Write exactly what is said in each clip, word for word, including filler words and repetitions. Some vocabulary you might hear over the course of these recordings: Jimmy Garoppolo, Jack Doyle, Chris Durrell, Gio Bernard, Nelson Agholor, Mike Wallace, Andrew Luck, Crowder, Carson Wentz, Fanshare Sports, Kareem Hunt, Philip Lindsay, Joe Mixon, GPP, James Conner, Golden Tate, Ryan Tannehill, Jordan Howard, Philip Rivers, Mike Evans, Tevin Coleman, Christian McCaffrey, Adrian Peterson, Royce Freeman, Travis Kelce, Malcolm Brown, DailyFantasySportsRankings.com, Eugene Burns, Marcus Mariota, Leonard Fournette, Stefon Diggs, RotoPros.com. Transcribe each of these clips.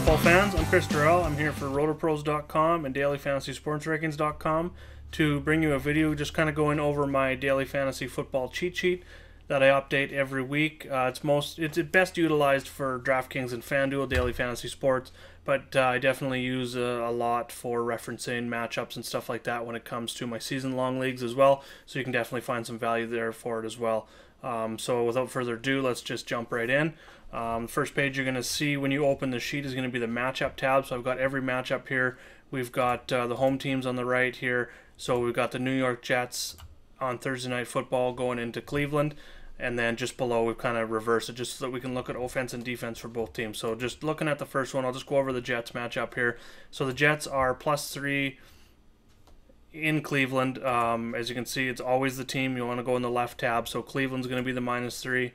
football fans, I'm Chris Durrell. I'm here for Roto Pros dot com and Daily Fantasy Sports Rankings dot com to bring you a video just kind of going over my daily fantasy football cheat sheet that I update every week. Uh, it's most it's best utilized for DraftKings and FanDuel daily fantasy sports, but uh, I definitely use a, a lot for referencing matchups and stuff like that when it comes to my season-long leagues as well, so you can definitely find some value there for it as well. Um, so without further ado, let's just jump right in. Um, first page you're going to see when you open the sheet is going to be the matchup tab, so I've got every matchup here. We've got uh, the home teams on the right here, so we've got the New York Jets on Thursday Night Football going into Cleveland, and then just below we've kind of reversed it just so that we can look at offense and defense for both teams. So just looking at the first one, I'll just go over the Jets matchup here. So the Jets are plus three in Cleveland. Um, as you can see, it's always the team you want to go in the left tab, so Cleveland's going to be the minus three,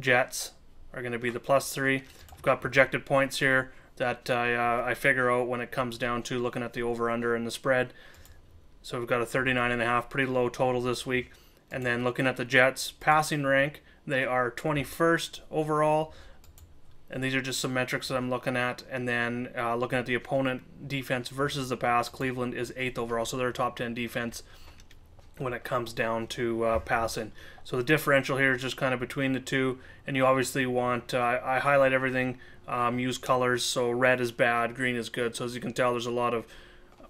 Jets are going to be the plus three. I've got projected points here that I, uh, I figure out when it comes down to looking at the over-under and the spread. So we've got a thirty-nine and a half, pretty low total this week. And then looking at the Jets passing rank, they are twenty-first overall. And these are just some metrics that I'm looking at. And then uh, looking at the opponent defense versus the pass, Cleveland is eighth overall. So they're a top ten defense when it comes down to uh, passing. So the differential here is just kind of between the two. And you obviously want, uh, I highlight everything, um, use colors. So red is bad, green is good. So as you can tell, there's a lot of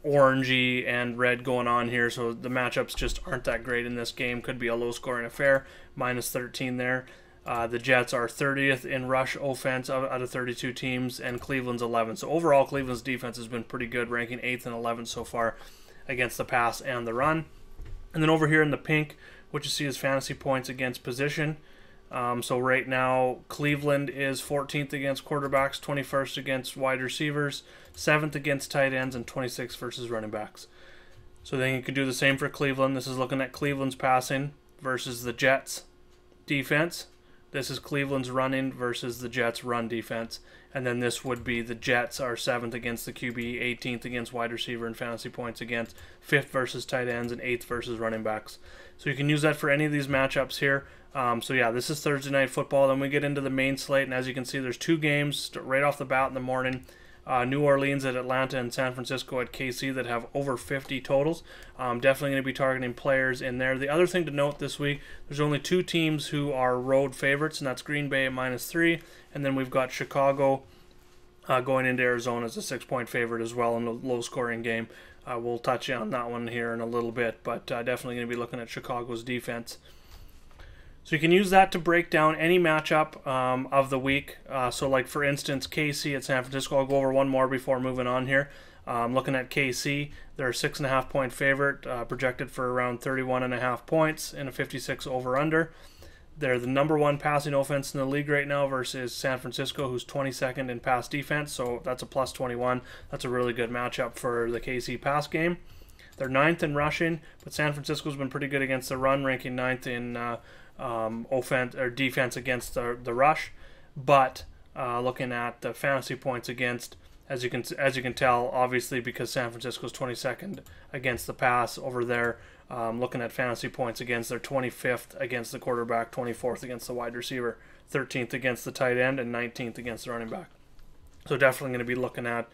orangey and red going on here, so the matchups just aren't that great in this game. Could be a low scoring affair. Minus thirteen there. Uh, the Jets are thirtieth in rush offense out of thirty-two teams, and Cleveland's eleventh. So overall, Cleveland's defense has been pretty good, ranking eighth and eleventh so far against the pass and the run. And then over here in the pink, what you see is fantasy points against position. Um, so right now, Cleveland is fourteenth against quarterbacks, twenty-first against wide receivers, seventh against tight ends, and twenty-sixth versus running backs. So then you can do the same for Cleveland. This is looking at Cleveland's passing versus the Jets' defense. This is Cleveland's running versus the Jets' run defense. And then this would be the Jets are seventh against the Q B, eighteenth against wide receiver and fantasy points against, fifth versus tight ends, and eighth versus running backs. So you can use that for any of these matchups here. Um, so yeah, this is Thursday Night Football. Then we get into the main slate, and as you can see, there's two games right off the bat in the morning. Uh, New Orleans at Atlanta and San Francisco at K C that have over fifty totals. Um, definitely going to be targeting players in there. The other thing to note this week, there's only two teams who are road favorites, and that's Green Bay at minus three, and then we've got Chicago uh, going into Arizona as a six-point favorite as well in a low-scoring game. Uh, we'll touch on that one here in a little bit, but uh, definitely going to be looking at Chicago's defense. So you can use that to break down any matchup um, of the week. Uh, so like for instance, K C at San Francisco. I'll go over one more before moving on here. Um, looking at K C, they're a six and a half point favorite, uh, projected for around thirty-one and a half points and a fifty-six over under. They're the number one passing offense in the league right now versus San Francisco, who's twenty-second in pass defense. So that's a plus twenty-one. That's a really good matchup for the K C pass game. They're ninth in rushing, but San Francisco's been pretty good against the run, ranking ninth in uh, um, offense or defense against the, the rush. But uh, looking at the fantasy points against, as you can as you can tell, obviously because San Francisco's twenty-second against the pass over there. Um, looking at fantasy points against, they're twenty-fifth against the quarterback, twenty-fourth against the wide receiver, thirteenth against the tight end, and nineteenth against the running back. So definitely going to be looking at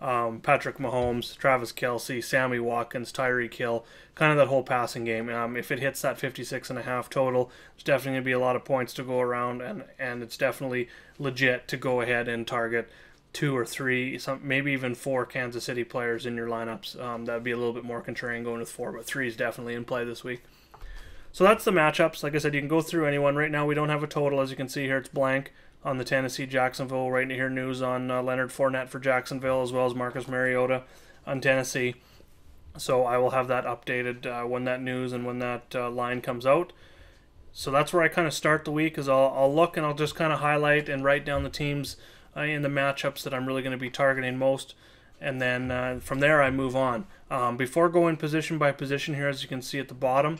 Um, Patrick Mahomes, Travis Kelce, Sammy Watkins, Tyreek Hill, kind of that whole passing game. Um, if it hits that fifty-six and a half total, there's definitely going to be a lot of points to go around, and, and it's definitely legit to go ahead and target two or three, some, maybe even four Kansas City players in your lineups. Um, that would be a little bit more contrarian going with four, but three is definitely in play this week. So that's the matchups. Like I said, you can go through anyone. Right now we don't have a total. As you can see here, it's blank on the Tennessee-Jacksonville. Right here, news on uh, Leonard Fournette for Jacksonville, as well as Marcus Mariota on Tennessee. So I will have that updated uh, when that news and when that uh, line comes out. So that's where I kind of start the week, is I'll, I'll look and I'll just kind of highlight and write down the teams uh, in the matchups that I'm really going to be targeting most. And then uh, from there I move on. Um, before going position by position here, as you can see at the bottom,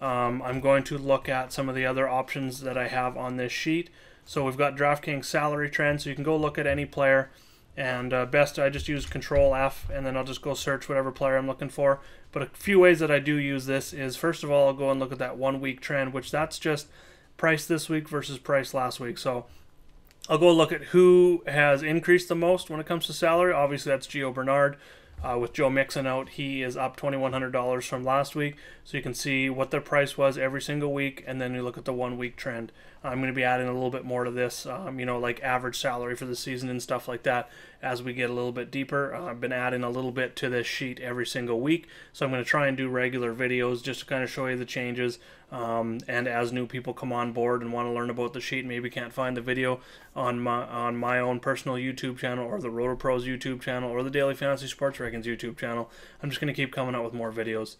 um, I'm going to look at some of the other options that I have on this sheet. So we've got DraftKings salary trend, so you can go look at any player, and uh, best I just use Control F, and then I'll just go search whatever player I'm looking for. But a few ways that I do use this is, first of all, I'll go and look at that one week trend, which that's just price this week versus price last week. So I'll go look at who has increased the most when it comes to salary. Obviously, that's Gio Bernard. Uh, with Joe Mixon out, he is up twenty-one hundred dollars from last week. So you can see what their price was every single week, and then you look at the one-week trend. I'm going to be adding a little bit more to this, um, you know, like average salary for the season and stuff like that as we get a little bit deeper. Uh, I've been adding a little bit to this sheet every single week. So I'm going to try and do regular videos just to kind of show you the changes. Um, and as new people come on board and want to learn about the sheet, maybe can't find the video on my on my own personal YouTube channel or the RotoPros YouTube channel or the Daily Fantasy Sports Rankings YouTube channel, I'm just going to keep coming out with more videos.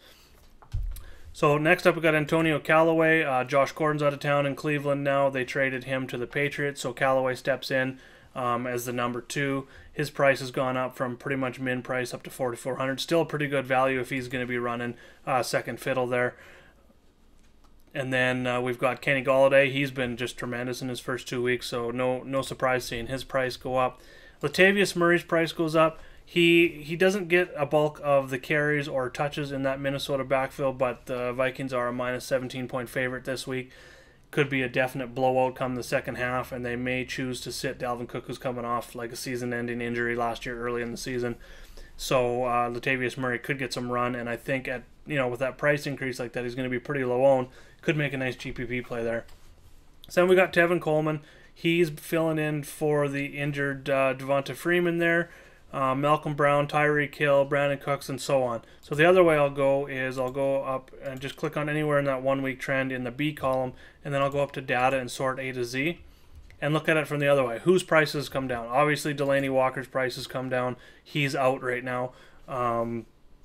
So next up, we got Antonio Callaway. Uh, Josh Gordon's out of town in Cleveland now. They traded him to the Patriots, so Callaway steps in um, as the number two. His price has gone up from pretty much min price up to forty-four hundred dollars. Still pretty good value if he's going to be running uh, second fiddle there. And then uh, we've got Kenny Golladay. He's been just tremendous in his first two weeks, so no no surprise seeing his price go up. Latavius Murray's price goes up. He he doesn't get a bulk of the carries or touches in that Minnesota backfield, but the Vikings are a minus seventeen point favorite this week. Could be a definite blowout come the second half, and they may choose to sit Dalvin Cook, who's coming off like a season-ending injury last year early in the season. So uh, Latavius Murray could get some run, and I think at you know with that price increase like that, he's going to be pretty low owned. Could make a nice G P P play there. So then we got Tevin Coleman. He's filling in for the injured uh, Devonta Freeman there. Uh, Malcolm Brown, Tyreek Hill, Brandon Cooks, and so on. So the other way I'll go is I'll go up and just click on anywhere in that one-week trend in the B column, and then I'll go up to data and sort A to Z and look at it from the other way. Whose prices come down? Obviously, Delaney Walker's prices come down. He's out right now um,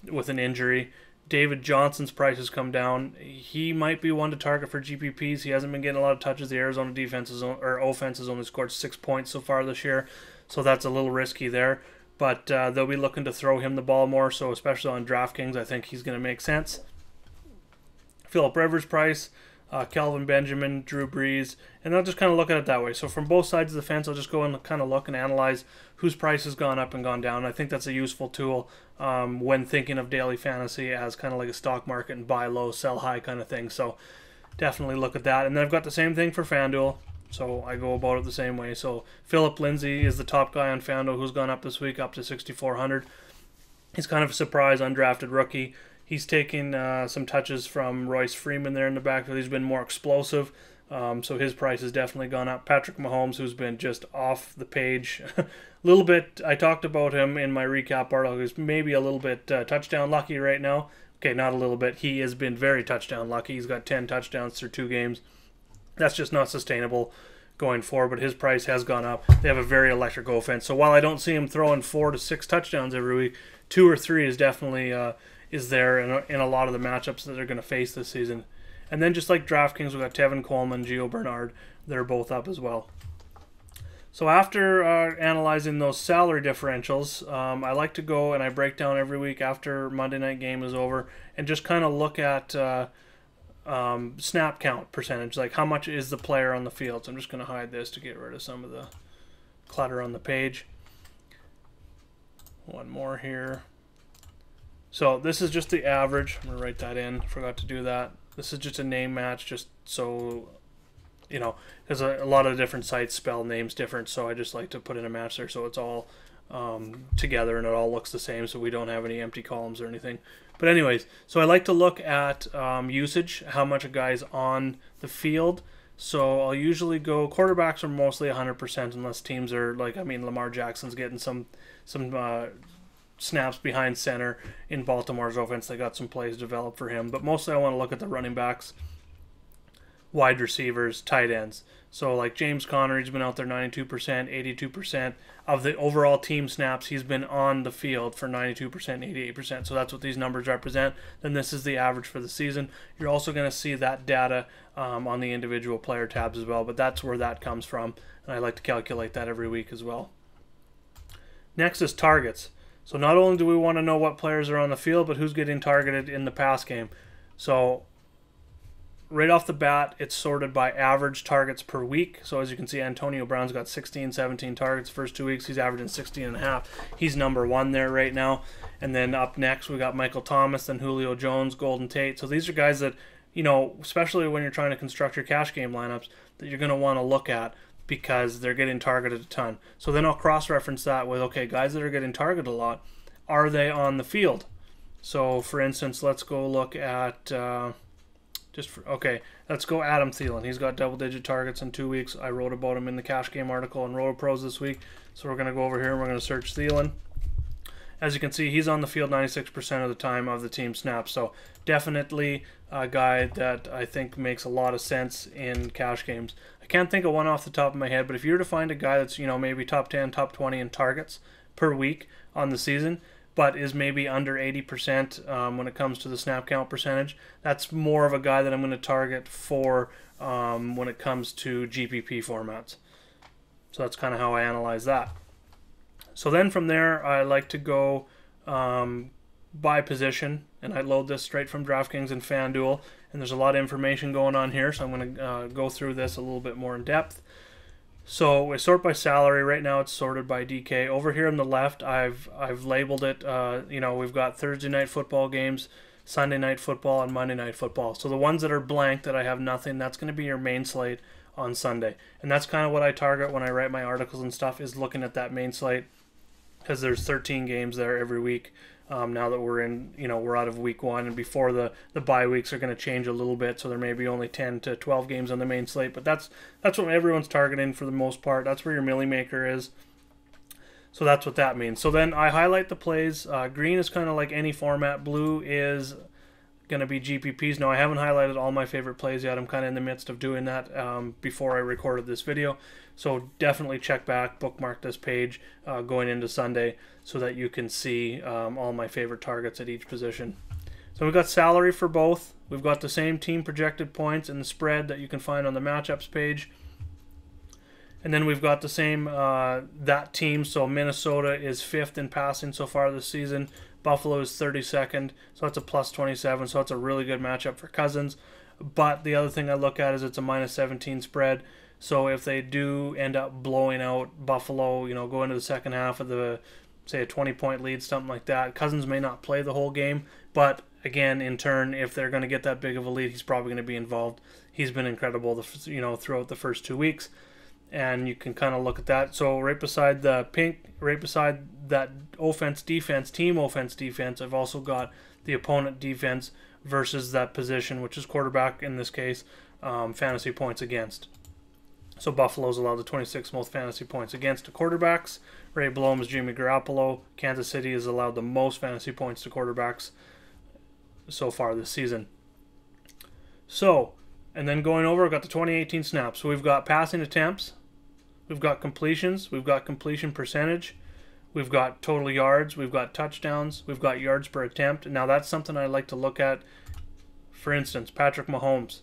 with an injury. David Johnson's prices come down. He might be one to target for G P Ps. He hasn't been getting a lot of touches. The Arizona defense is on, or offense has only scored six points so far this year, so that's a little risky there. But uh, they'll be looking to throw him the ball more, so especially on DraftKings, I think he's going to make sense. Philip Rivers' price, uh, Kelvin Benjamin, Drew Brees, and I'll just kind of look at it that way. So from both sides of the fence, I'll just go and kind of look and analyze whose price has gone up and gone down. I think that's a useful tool um, when thinking of daily fantasy as kind of like a stock market and buy low, sell high kind of thing. So definitely look at that. And then I've got the same thing for FanDuel. So I go about it the same way. So Philip Lindsay is the top guy on FanDuel who's gone up this week up to sixty-four hundred. He's kind of a surprise undrafted rookie. He's taken uh, some touches from Royce Freeman there in the backfield. He's been more explosive, um, so his price has definitely gone up. Patrick Mahomes, who's been just off the page a little bit. I talked about him in my recap article. He's maybe a little bit uh, touchdown lucky right now. Okay, not a little bit. He has been very touchdown lucky. He's got ten touchdowns through two games. That's just not sustainable going forward, but his price has gone up. They have a very electric offense. So while I don't see him throwing four to six touchdowns every week, two or three is definitely uh, is there in a, in a lot of the matchups that they're going to face this season. And then just like DraftKings, we've got Tevin Coleman, Gio Bernard. They're both up as well. So after uh, analyzing those salary differentials, um, I like to go and I break down every week after Monday night game is over and just kind of look at uh, Um, snap count percentage, like how much is the player on the field. So I'm just going to hide this to get rid of some of the clutter on the page. One more here. So this is just the average. I'm going to write that in. Forgot to do that. This is just a name match, just so you know, because a, a lot of different sites spell names different, so I just like to put in a match there so it's all um, together and it all looks the same, so we don't have any empty columns or anything. But anyways, so I like to look at um, usage, how much a guy's on the field. So I'll usually go, quarterbacks are mostly one hundred percent unless teams are like, I mean, Lamar Jackson's getting some some uh, snaps behind center in Baltimore's offense. They got some plays developed for him. But mostly I want to look at the running backs, wide receivers, tight ends. So like James Conner, he's been out there ninety-two percent, eighty-two percent. Of the overall team snaps, he's been on the field for ninety-two percent, eighty-eight percent. So that's what these numbers represent. Then this is the average for the season. You're also going to see that data um, on the individual player tabs as well, but that's where that comes from. And I like to calculate that every week as well. Next is targets. So not only do we want to know what players are on the field, but who's getting targeted in the pass game. So right off the bat, it's sorted by average targets per week. So as you can see, Antonio Brown's got sixteen, seventeen targets first two weeks. He's averaging sixteen and a half. He's number one there right now. And then up next, we got Michael Thomas, then Julio Jones, Golden Tate. So these are guys that, you know, especially when you're trying to construct your cash game lineups, that you're going to want to look at. because they're getting targeted a ton. So then I'll cross-reference that with, okay, guys that are getting targeted a lot, are they on the field? So for instance, let's go look at, uh, just for, okay, let's go Adam Thielen. He's got double-digit targets in two weeks. I wrote about him in the Cash Game article on RotoPros this week. So we're going to go over here and we're going to search Thielen. As you can see, he's on the field ninety-six percent of the time of the team snaps. So definitely a guy that I think makes a lot of sense in cash games. I can't think of one off the top of my head, but if you were to find a guy that's, you know, maybe top ten, top twenty in targets per week on the season, but is maybe under eighty percent um, when it comes to the snap count percentage, that's more of a guy that I'm going to target for um, when it comes to G P P formats. So that's kind of how I analyze that. So then from there, I like to go um, by position, and I load this straight from DraftKings and FanDuel, and there's a lot of information going on here, so I'm going to uh, go through this a little bit more in depth. So we sort by salary. Right now it's sorted by D K. Over here on the left, I've, I've labeled it, uh, you know, we've got Thursday night football games, Sunday night football, and Monday night football. So the ones that are blank, that I have nothing, that's going to be your main slate on Sunday. And that's kind of what I target when I write my articles and stuff, is looking at that main slate, because there's thirteen games there every week. Um, now that we're in, you know, we're out of week one, and before the the bye weeks are going to change a little bit, so there may be only ten to twelve games on the main slate. But that's that's what everyone's targeting for the most part. That's where your milli maker is. So that's what that means. So then I highlight the plays. Uh, green is kind of like any format. Blue is going to be G P Ps. Now I haven't highlighted all my favorite plays yet. I'm kind of in the midst of doing that um, before I recorded this video. So definitely check back, bookmark this page uh, going into Sunday so that you can see um, all my favorite targets at each position. So we've got salary for both. We've got the same team projected points and the spread that you can find on the matchups page. And then we've got the same, uh, that team. So Minnesota is fifth in passing so far this season. Buffalo is thirty-second, so that's a plus twenty-seven, so that's a really good matchup for Cousins. But the other thing I look at is it's a minus seventeen spread, so if they do end up blowing out Buffalo, you know, go into the second half of the, say, a twenty-point lead, something like that, Cousins may not play the whole game, but again, in turn, if they're going to get that big of a lead, he's probably going to be involved. He's been incredible, the, you know, throughout the first two weeks, and you can kind of look at that. So right beside the pink, right beside that offense defense, team offense defense, I've also got the opponent defense versus that position, which is quarterback in this case, um, fantasy points against. So Buffalo's allowed the twenty-sixth most fantasy points against to quarterbacks. Ray Blum is Jimmy Garoppolo. Kansas City has allowed the most fantasy points to quarterbacks so far this season. So, and then going over, we've got the twenty eighteen snaps. So we've got passing attempts, we've got completions, we've got completion percentage, we've got total yards, we've got touchdowns, we've got yards per attempt. Now that's something I like to look at. For instance, Patrick Mahomes.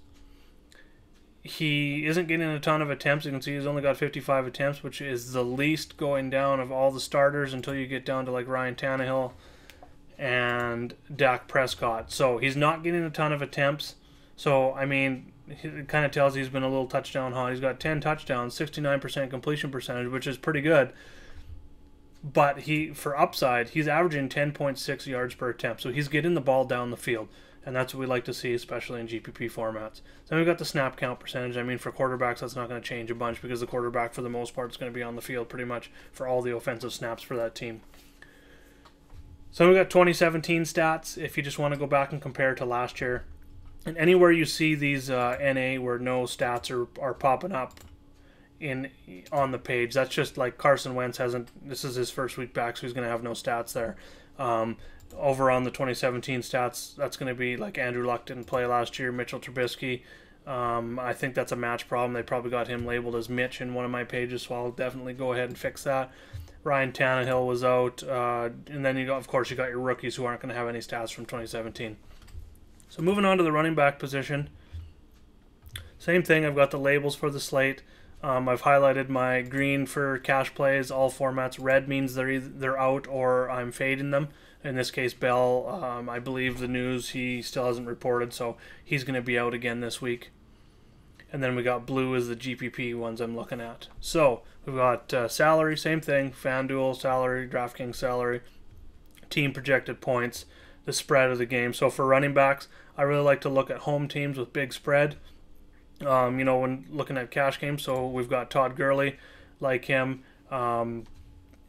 He isn't getting a ton of attempts. You can see he's only got fifty-five attempts, which is the least going down of all the starters until you get down to like Ryan Tannehill and Dak Prescott. So he's not getting a ton of attempts. So, I mean, it kind of tells he's been a little touchdown hot. He's got ten touchdowns, sixty-nine percent completion percentage, which is pretty good. But he, for upside, he's averaging ten point six yards per attempt. So he's getting the ball down the field. And that's what we like to see, especially in G P P formats. Then we've got the snap count percentage. I mean, for quarterbacks, that's not going to change a bunch because the quarterback, for the most part, is going to be on the field pretty much for all the offensive snaps for that team. So we've got twenty seventeen stats if you just want to go back and compare to last year. And anywhere you see these uh, N A where no stats are, are popping up in on the page, that's just like Carson Wentz hasn't, this is his first week back, so he's going to have no stats there. Um, over on the twenty seventeen stats, that's going to be like Andrew Luck didn't play last year, Mitchell Trubisky. Um, I think that's a match problem. They probably got him labeled as Mitch in one of my pages, so I'll definitely go ahead and fix that. Ryan Tannehill was out. Uh, and then, you got, of course, you got your rookies who aren't going to have any stats from twenty seventeen. So moving on to the running back position. Same thing, I've got the labels for the slate. Um, I've highlighted my green for cash plays, all formats. Red means they're either, they're out or I'm fading them. In this case, Bell, um, I believe the news, he still hasn't reported, so he's going to be out again this week. And then we got blue as the G P P ones I'm looking at. So we've got uh, salary, same thing, FanDuel salary, DraftKings salary, team projected points, the spread of the game. So for running backs, I really like to look at home teams with big spread. um, you know, when looking at cash games. So we've got Todd Gurley, like him. Um,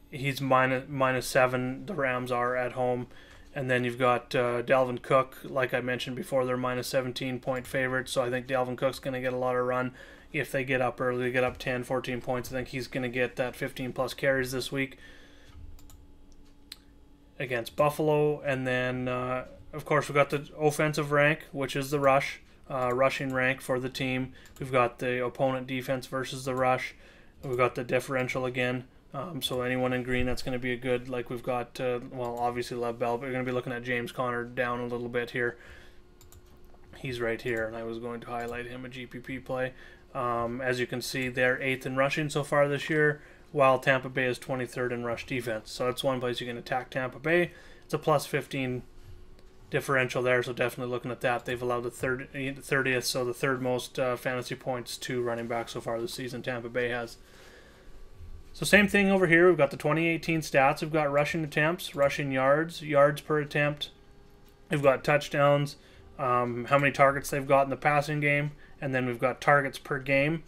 he's minus, minus seven. The Rams are at home. And then you've got uh, Dalvin Cook. Like I mentioned before, they're minus seventeen point favorites. So I think Dalvin Cook's going to get a lot of run. If they get up early, they get up ten, fourteen points, I think he's going to get that fifteen plus carries this week against Buffalo. And then, uh, of course, we've got the offensive rank, which is the rush, uh, rushing rank for the team. We've got the opponent defense versus the rush. We've got the differential again. Um, so anyone in green, that's going to be a good, like we've got, uh, well, obviously Le'Veon Bell, but we're going to be looking at James Conner down a little bit here. He's right here, and I was going to highlight him, a G P P play. Um, as you can see, they're eighth in rushing so far this year, while Tampa Bay is twenty-third in rush defense. So that's one place you can attack Tampa Bay. It's a plus fifteen differential there, so definitely looking at that. They've allowed the thirtieth, so the third most uh, fantasy points to running back so far this season Tampa Bay has. So same thing over here. We've got the twenty eighteen stats. We've got rushing attempts, rushing yards, yards per attempt. We've got touchdowns, um, how many targets they've got in the passing game. And then we've got targets per game.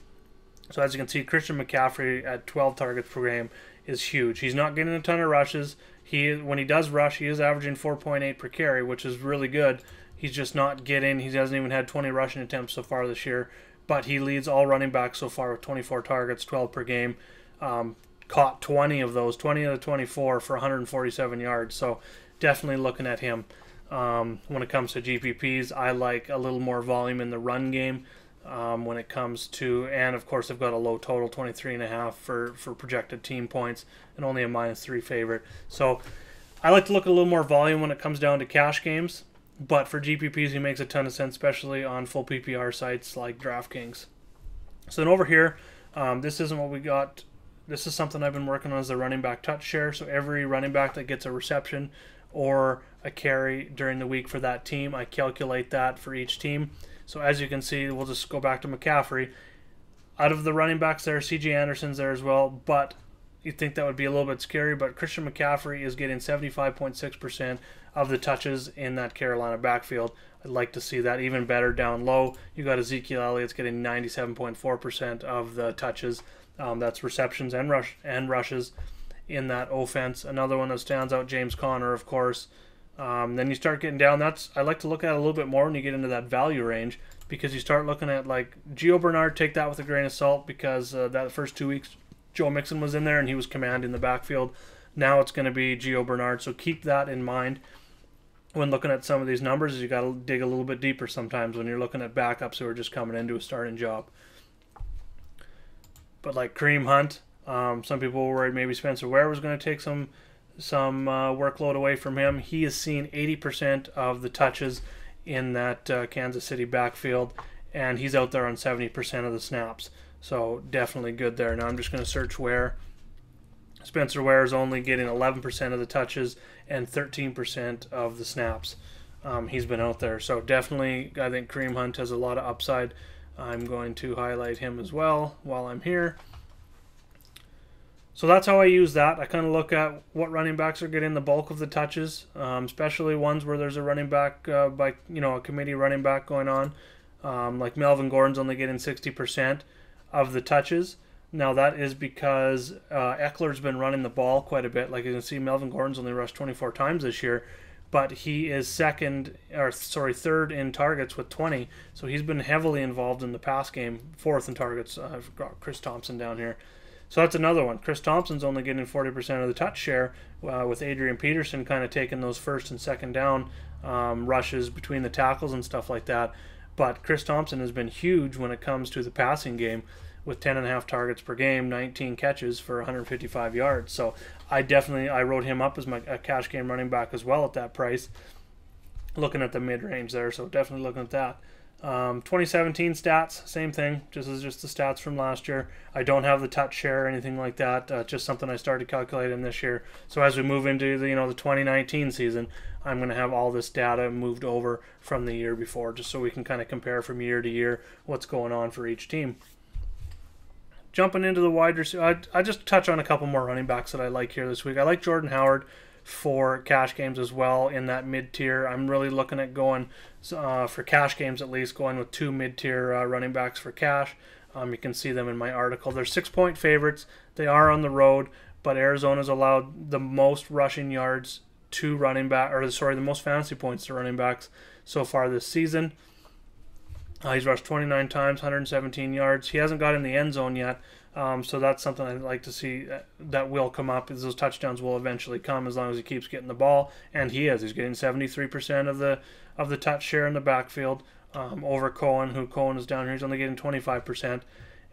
So as you can see, Christian McCaffrey at twelve targets per game is huge. He's not getting a ton of rushes. He when he does rush, he is averaging four point eight per carry, which is really good. He's just not getting, he hasn't even had twenty rushing attempts so far this year. But he leads all running backs so far with twenty-four targets, twelve per game. Um, caught twenty of those, twenty out of twenty-four for one hundred forty-seven yards. So definitely looking at him. Um, when it comes to G P Ps, I like a little more volume in the run game. Um, when it comes to, and of course they've got a low total, twenty-three and a half for, for projected team points, and only a minus three favorite. So I like to look at a little more volume when it comes down to cash games, but for G P Ps he makes a ton of sense, especially on full P P R sites like DraftKings. So then over here, um, this isn't what we got. This is something I've been working on as the running back touch share. So every running back that gets a reception or a carry during the week for that team, I calculate that for each team. So as you can see, we'll just go back to McCaffrey. Out of the running backs there, C J Anderson's there as well, but you'd think that would be a little bit scary, but Christian McCaffrey is getting seventy-five point six percent of the touches in that Carolina backfield. I'd like to see that even better down low. You got Ezekiel Elliott's getting ninety-seven point four percent of the touches. Um, that's receptions and, rush, and rushes in that offense. Another one that stands out, James Conner, of course. Um, then you start getting down. That's I like to look at it a little bit more when you get into that value range, because you start looking at like Gio Bernard. Take that with a grain of salt, because uh, that first two weeks Joe Mixon was in there and he was commanding the backfield. Now it's going to be Gio Bernard, so keep that in mind when looking at some of these numbers. You got to dig a little bit deeper sometimes when you're looking at backups who are just coming into a starting job. But like Kareem Hunt, um, some people were worried maybe Spencer Ware was going to take some. some uh, workload away from him. He has seen eighty percent of the touches in that uh, Kansas City backfield, and he's out there on seventy percent of the snaps. So definitely good there. Now I'm just going to search Ware. Spencer Ware is only getting eleven percent of the touches and thirteen percent of the snaps. Um, he's been out there. So definitely I think Kareem Hunt has a lot of upside. I'm going to highlight him as well while I'm here. So that's how I use that. I kind of look at what running backs are getting the bulk of the touches, um, especially ones where there's a running back uh, by, you know, a committee running back going on. Um, like Melvin Gordon's only getting sixty percent of the touches. Now that is because uh, Eckler's been running the ball quite a bit. Like you can see, Melvin Gordon's only rushed twenty-four times this year, but he is second, or sorry, third in targets with twenty. So he's been heavily involved in the pass game. Fourth in targets. Uh, I've got Chris Thompson down here. So that's another one. Chris Thompson's only getting forty percent of the touch share, uh, with Adrian Peterson kind of taking those first and second down um, rushes between the tackles and stuff like that. But Chris Thompson has been huge when it comes to the passing game, with ten and a half targets per game, nineteen catches for one hundred fifty-five yards. So I definitely I wrote him up as my a cash game running back as well at that price. Looking at the mid-range there, so definitely looking at that. Um, twenty seventeen stats, same thing. This is just the stats from last year. I don't have the touch share or anything like that. Uh, just something I started calculating this year. So as we move into the you know the twenty nineteen season, I'm going to have all this data moved over from the year before, just so we can kind of compare from year to year what's going on for each team. Jumping into the wide receiver, I, I just touch on a couple more running backs that I like here this week. I like Jordan Howard for cash games as well in that mid-tier. I'm really looking at going, uh, for cash games at least, going with two mid-tier uh, running backs for cash. Um, you can see them in my article. They're six-point favorites. They are on the road, but Arizona's allowed the most rushing yards to running back, or sorry, the most fantasy points to running backs so far this season. Uh, he's rushed twenty-nine times, one hundred seventeen yards. He hasn't got in the end zone yet, um, so that's something I'd like to see that will come up. Is those touchdowns will eventually come as long as he keeps getting the ball, and he is. He's getting seventy-three percent of the of the touch share in the backfield um, over Cohen, who Cohen is down here. He's only getting twenty-five percent,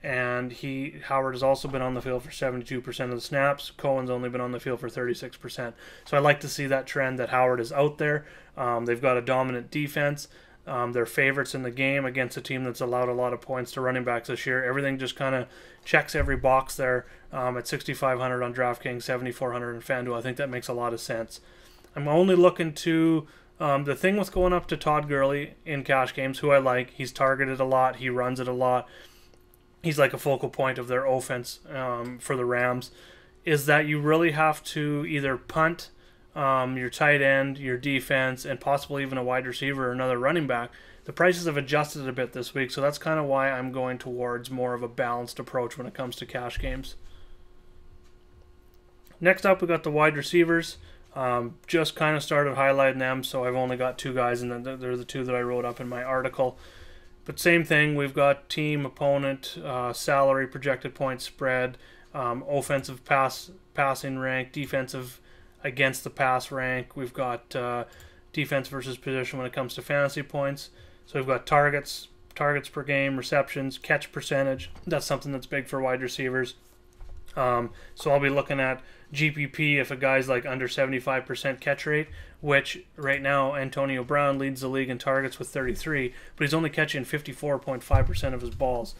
and he Howard has also been on the field for seventy-two percent of the snaps. Cohen's only been on the field for thirty-six percent. So I like to see that trend that Howard is out there. Um, they've got a dominant defense. Um, they're favorites in the game against a team that's allowed a lot of points to running backs this year. Everything just kind of checks every box there um, at sixty-five hundred on DraftKings, seventy-four hundred on FanDuel. I think that makes a lot of sense. I'm only looking to um, the thing with going up to Todd Gurley in cash games, who I like. He's targeted a lot. He runs it a lot. He's like a focal point of their offense um, for the Rams, is that you really have to either punt Um, your tight end, your defense, and possibly even a wide receiver or another running back. The prices have adjusted a bit this week, so that's kind of why I'm going towards more of a balanced approach when it comes to cash games. Next up, we got the wide receivers. Um, just kind of started highlighting them, so I've only got two guys, and they're the two that I wrote up in my article. But same thing, we've got team, opponent, uh, salary, projected point spread, um, offensive pass, passing rank, defensive against the pass rank. We've got uh, defense versus position when it comes to fantasy points. So we've got targets, targets per game, receptions, catch percentage. That's something that's big for wide receivers. Um, so I'll be looking at G P P if a guy's like under seventy-five percent catch rate, which right now Antonio Brown leads the league in targets with thirty-three, but he's only catching fifty-four point five percent of his balls.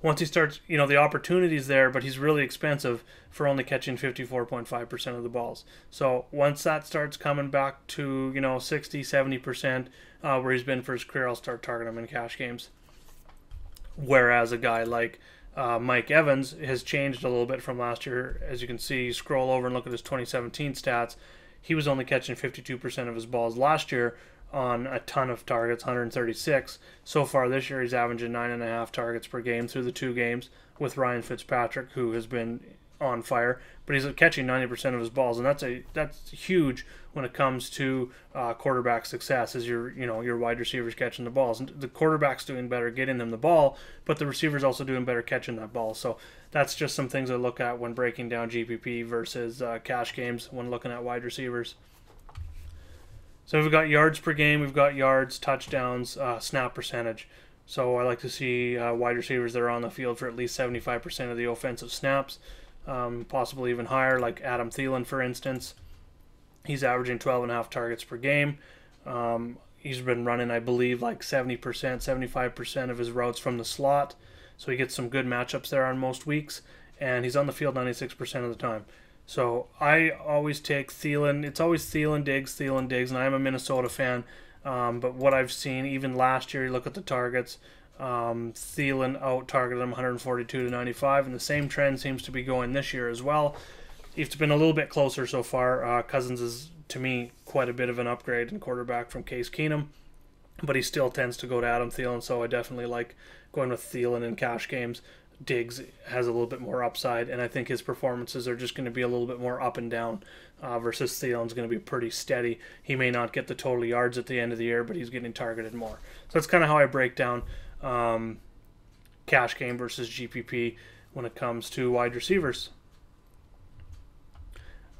Once he starts, you know, the opportunity's there, but he's really expensive for only catching fifty-four point five percent of the balls. So once that starts coming back to, you know, sixty, seventy percent uh, where he's been for his career, I'll start targeting him in cash games. Whereas a guy like uh, Mike Evans has changed a little bit from last year. As you can see, you scroll over and look at his twenty seventeen stats. He was only catching fifty-two percent of his balls last year on a ton of targets, one hundred thirty-six. So far this year, he's averaging nine and a half targets per game through the two games with Ryan Fitzpatrick, who has been on fire, but he's catching ninety percent of his balls, and that's a that's huge when it comes to uh, quarterback success. Is your you know your wide receivers catching the balls, and the quarterback's doing better getting them the ball, but the receiver's also doing better catching that ball. So that's just some things I look at when breaking down G P P versus uh, cash games when looking at wide receivers. So we've got yards per game, we've got yards, touchdowns, uh, snap percentage. So I like to see uh, wide receivers that are on the field for at least seventy-five percent of the offensive snaps, um, possibly even higher, like Adam Thielen, for instance. He's averaging twelve and a half targets per game. Um, he's been running, I believe, like seventy percent, seventy-five percent of his routes from the slot. So he gets some good matchups there on most weeks, and he's on the field ninety-six percent of the time. So I always take Thielen. It's always Thielen, Diggs, Thielen, Diggs, and I'm a Minnesota fan. Um, but what I've seen, even last year, you look at the targets, um, Thielen out-targeted him one hundred forty-two to ninety-five, and the same trend seems to be going this year as well. It's been a little bit closer so far. Uh, Cousins is, to me, quite a bit of an upgrade in quarterback from Case Keenum, but he still tends to go to Adam Thielen, so I definitely like going with Thielen in cash games. Diggs has a little bit more upside, and I think his performances are just going to be a little bit more up and down uh, versus Thielen's going to be pretty steady. He may not get the total yards at the end of the year, but he's getting targeted more. So that's kind of how I break down um, cash game versus G P P when it comes to wide receivers.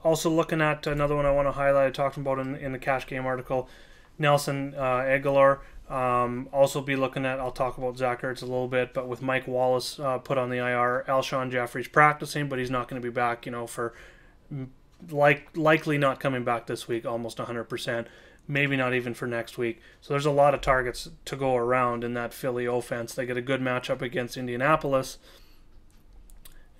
Also looking at another one I want to highlight, I talked about in, in the cash game article, Nelson uh, Agholor. Um, also be looking at, I'll talk about Zach Ertz a little bit, but with Mike Wallace uh, put on the I R, Alshon Jeffrey's practicing, but he's not going to be back, you know, for like likely not coming back this week, almost one hundred percent, maybe not even for next week. So there's a lot of targets to go around in that Philly offense. They get a good matchup against Indianapolis,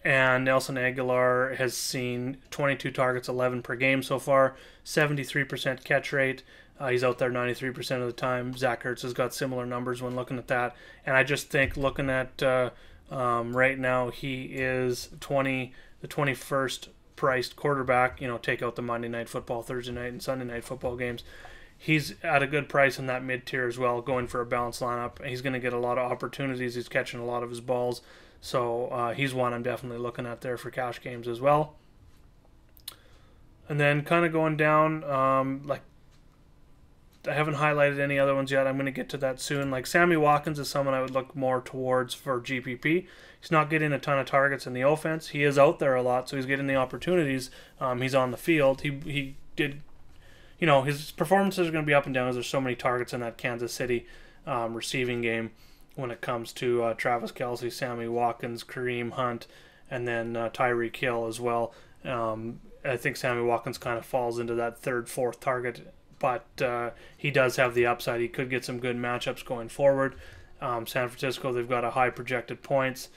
and Nelson Agholor has seen twenty-two targets, eleven per game so far, seventy-three percent catch rate. Uh, he's out there ninety-three percent of the time. Zach Ertz has got similar numbers when looking at that. And I just think looking at uh, um, right now, he is twenty, the twenty-first priced quarterback, you know, take out the Monday Night Football, Thursday Night, and Sunday Night Football games. He's at a good price in that mid-tier as well, going for a balanced lineup. He's going to get a lot of opportunities. He's catching a lot of his balls. So uh, he's one I'm definitely looking at there for cash games as well. And then kind of going down, um, like I haven't highlighted any other ones yet. I'm going to get to that soon. Like Sammy Watkins is someone I would look more towards for G P P. He's not getting a ton of targets in the offense. He is out there a lot, so he's getting the opportunities. Um, he's on the field. He he did, you know, his performances are going to be up and down as there's so many targets in that Kansas City um, receiving game when it comes to uh, Travis Kelce, Sammy Watkins, Kareem Hunt, and then uh, Tyreek Hill as well. Um, I think Sammy Watkins kind of falls into that third, fourth target, but uh, he does have the upside. He could get some good matchups going forward. Um, San Francisco, they've got a high projected points.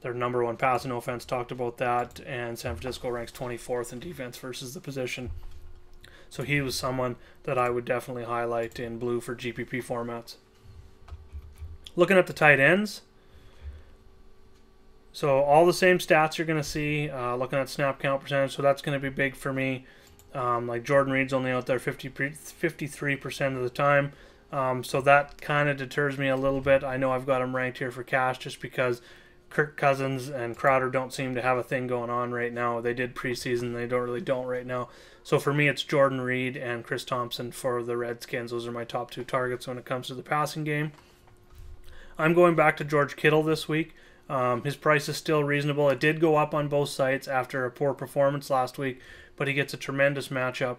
Their number one passing offense, talked about that, and San Francisco ranks twenty-fourth in defense versus the position. So he was someone that I would definitely highlight in blue for G P P formats. Looking at the tight ends, so all the same stats you're going to see, uh, looking at snap count percentage, so that's going to be big for me. Um, like Jordan Reed's only out there fifty-three percent of the time. Um, so that kind of deters me a little bit. I know I've got him ranked here for cash just because Kirk Cousins and Crowder don't seem to have a thing going on right now. They did preseason. They don't really don't right now. So for me, it's Jordan Reed and Chris Thompson for the Redskins. Those are my top two targets when it comes to the passing game. I'm going back to George Kittle this week. Um, his price is still reasonable. It did go up on both sites after a poor performance last week, but he gets a tremendous matchup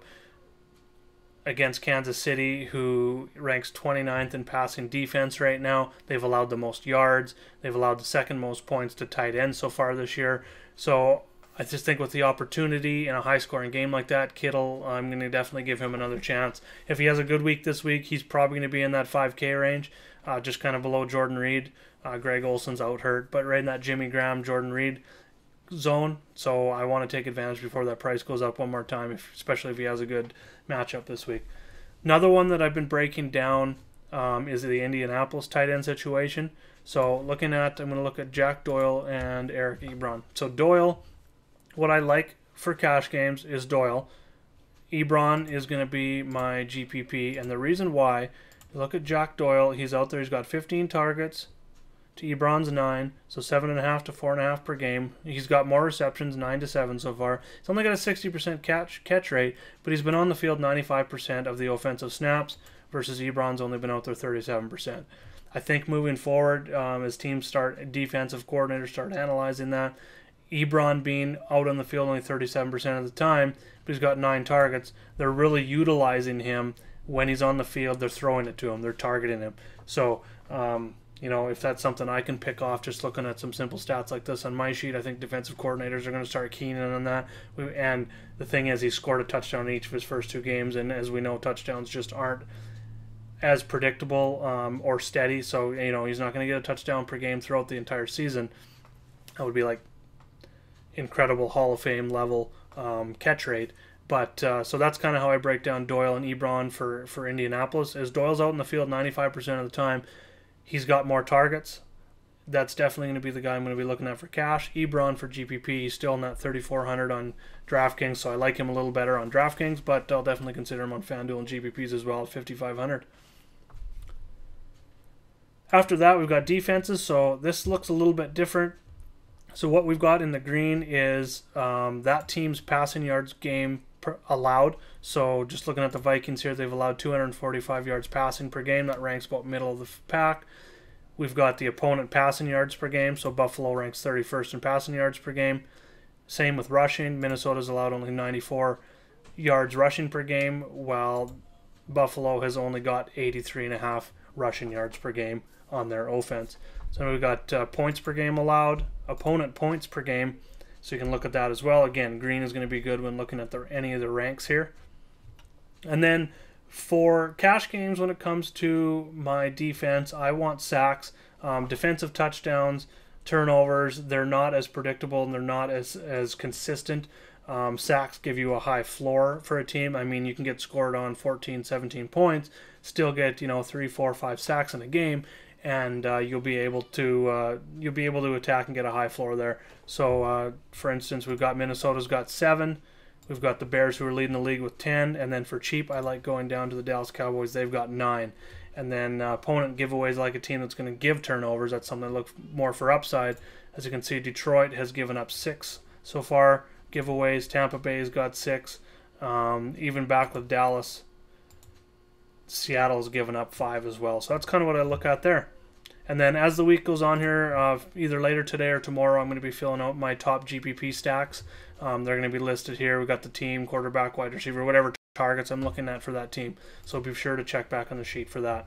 against Kansas City, who ranks twenty-ninth in passing defense right now. They've allowed the most yards. They've allowed the second most points to tight ends so far this year. So I just think with the opportunity in a high-scoring game like that, Kittle, I'm going to definitely give him another chance. If he has a good week this week, he's probably going to be in that five K range, uh, just kind of below Jordan Reed. Uh, Greg Olson's out hurt, but right in that Jimmy Graham, Jordan Reed zone. So I want to take advantage before that price goes up one more time, if, especially if he has a good matchup this week. Another one that I've been breaking down um, is the Indianapolis tight end situation. So looking at, I'm going to look at Jack Doyle and Eric Ebron. So Doyle, what I like for cash games is Doyle. Ebron is going to be my G P P, and the reason why, look at Jack Doyle. He's out there. He's got fifteen targets. To Ebron's nine, so seven and a half to four and a half per game. He's got more receptions, nine to seven so far. He's only got a sixty percent catch catch rate, but he's been on the field ninety-five percent of the offensive snaps versus Ebron's only been out there thirty-seven percent. I think moving forward, um, as teams start, defensive coordinators start analyzing that, Ebron being out on the field only thirty-seven percent of the time, but he's got nine targets. They're really utilizing him when he's on the field. They're throwing it to him. They're targeting him. So, um, you know, if that's something I can pick off just looking at some simple stats like this on my sheet, I think defensive coordinators are going to start keying in on that. And the thing is, he scored a touchdown in each of his first two games, and as we know, touchdowns just aren't as predictable um, or steady. So, you know, he's not going to get a touchdown per game throughout the entire season. That would be like incredible Hall of Fame level um, catch rate. But uh, so that's kind of how I break down Doyle and Ebron for, for Indianapolis. As Doyle's out in the field ninety-five percent of the time, he's got more targets. That's definitely going to be the guy I'm going to be looking at for cash. Ebron for G P P, he's still in that thirty-four hundred on DraftKings, so I like him a little better on DraftKings, but I'll definitely consider him on FanDuel and G P Ps as well at fifty-five hundred. After that, we've got defenses, so this looks a little bit different. So what we've got in the green is um, that team's passing yards game per allowed. So just looking at the Vikings here, they've allowed two hundred forty-five yards passing per game. That ranks about middle of the pack. We've got the opponent passing yards per game. So Buffalo ranks thirty-first in passing yards per game. Same with rushing. Minnesota's allowed only ninety-four yards rushing per game, while Buffalo has only got eighty-three point five rushing yards per game on their offense. So we've got uh, points per game allowed, opponent points per game. So you can look at that as well. Again, green is going to be good when looking at the, any of the ranks here. And then for cash games, when it comes to my defense, I want sacks, um, defensive touchdowns, turnovers. They're not as predictable and they're not as, as consistent. Um, sacks give you a high floor for a team. I mean, you can get scored on fourteen, seventeen points, still get, you know, three, four, five sacks in a game. and uh, you'll be able to uh, you'll be able to attack and get a high floor there. So, uh, for instance, we've got Minnesota's got seven, we've got the Bears who are leading the league with ten, and then for cheap, I like going down to the Dallas Cowboys. They've got nine, and then uh, opponent giveaways, like a team that's going to give turnovers. That's something to look more for upside. As you can see, Detroit has given up six so far giveaways. Tampa Bay's got six, um, even back with Dallas. Seattle's given up five as well. So that's kind of what I look at there. And then as the week goes on here, uh, either later today or tomorrow, I'm going to be filling out my top G P P stacks. Um, they're going to be listed here. We've got the team, quarterback, wide receiver, whatever targets I'm looking at for that team. So be sure to check back on the sheet for that.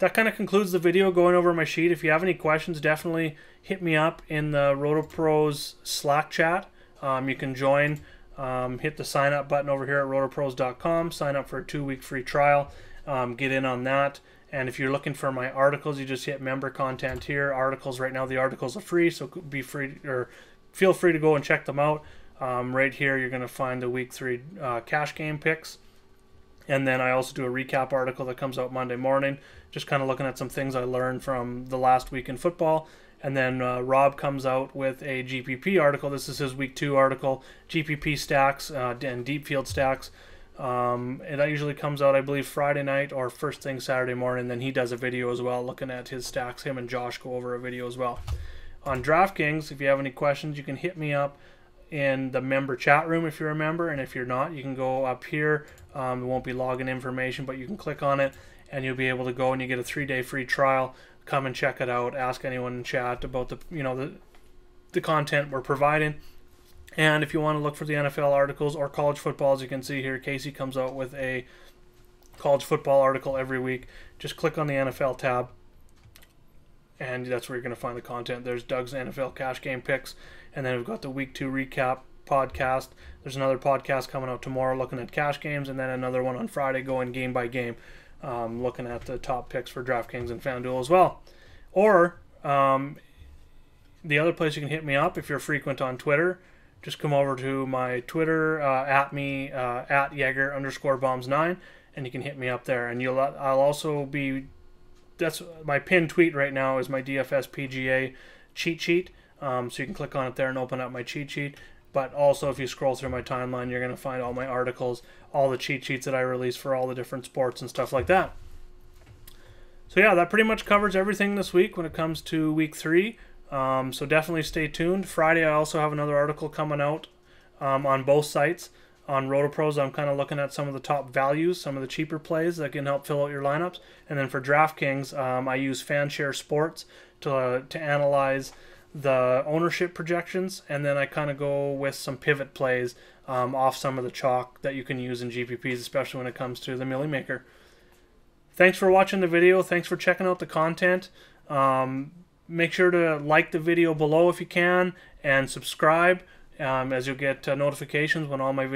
That kind of concludes the video going over my sheet. If you have any questions, definitely hit me up in the RotoPros Slack chat. Um, you can join. Um, hit the sign up button over here at RotoPros dot com. Sign up for a two-week free trial. Um, get in on that. And if you're looking for my articles, you just hit member content here. Articles right now, the articles are free, so be free or feel free to go and check them out. Um, right here, you're going to find the week three uh, cash game picks. And then I also do a recap article that comes out Monday morning, just kind of looking at some things I learned from the last week in football. And then uh, Rob comes out with a G P P article. This is his week two article, G P P stacks uh, and deep field stacks. Um, and that usually comes out, I believe, Friday night or first thing Saturday morning. Then he does a video as well looking at his stacks. Him and Josh go over a video as well. On DraftKings, if you have any questions, you can hit me up in the member chat room if you're a member. And if you're not, you can go up here. Um, it won't be login information, but you can click on it and you'll be able to go and you get a three-day free trial. Come and check it out. Ask anyone in chat about the you know the the content we're providing. And if you want to look for the N F L articles or college football, as you can see here, Casey comes out with a college football article every week. Just click on the N F L tab, and that's where you're going to find the content. There's Doug's N F L Cash Game Picks, and then we've got the Week Two Recap podcast. There's another podcast coming out tomorrow looking at cash games, and then another one on Friday going game by game. Um, looking at the top picks for DraftKings and FanDuel as well. Or um, the other place you can hit me up, if you're frequent on Twitter, just come over to my Twitter, uh, at me, uh, at Jaeger underscore bombs nine, and you can hit me up there. And you'll, I'll also be, that's my pinned tweet right now is my D F S P G A cheat sheet. Um, so you can click on it there and open up my cheat sheet. But also, if you scroll through my timeline, you're going to find all my articles, all the cheat sheets that I release for all the different sports and stuff like that. So yeah, that pretty much covers everything this week when it comes to week three. Um, so definitely stay tuned. Friday, I also have another article coming out um, on both sites. On RotoPros, I'm kind of looking at some of the top values, some of the cheaper plays that can help fill out your lineups. And then for DraftKings, um, I use FanShare Sports to, uh, to analyze the ownership projections, and then I kind of go with some pivot plays um, off some of the chalk that you can use in G P Ps, especially when it comes to the Millie Maker. Thanks for watching the video. Thanks for checking out the content. Um, make sure to like the video below if you can, and subscribe um, as you'll get uh, notifications when all my videos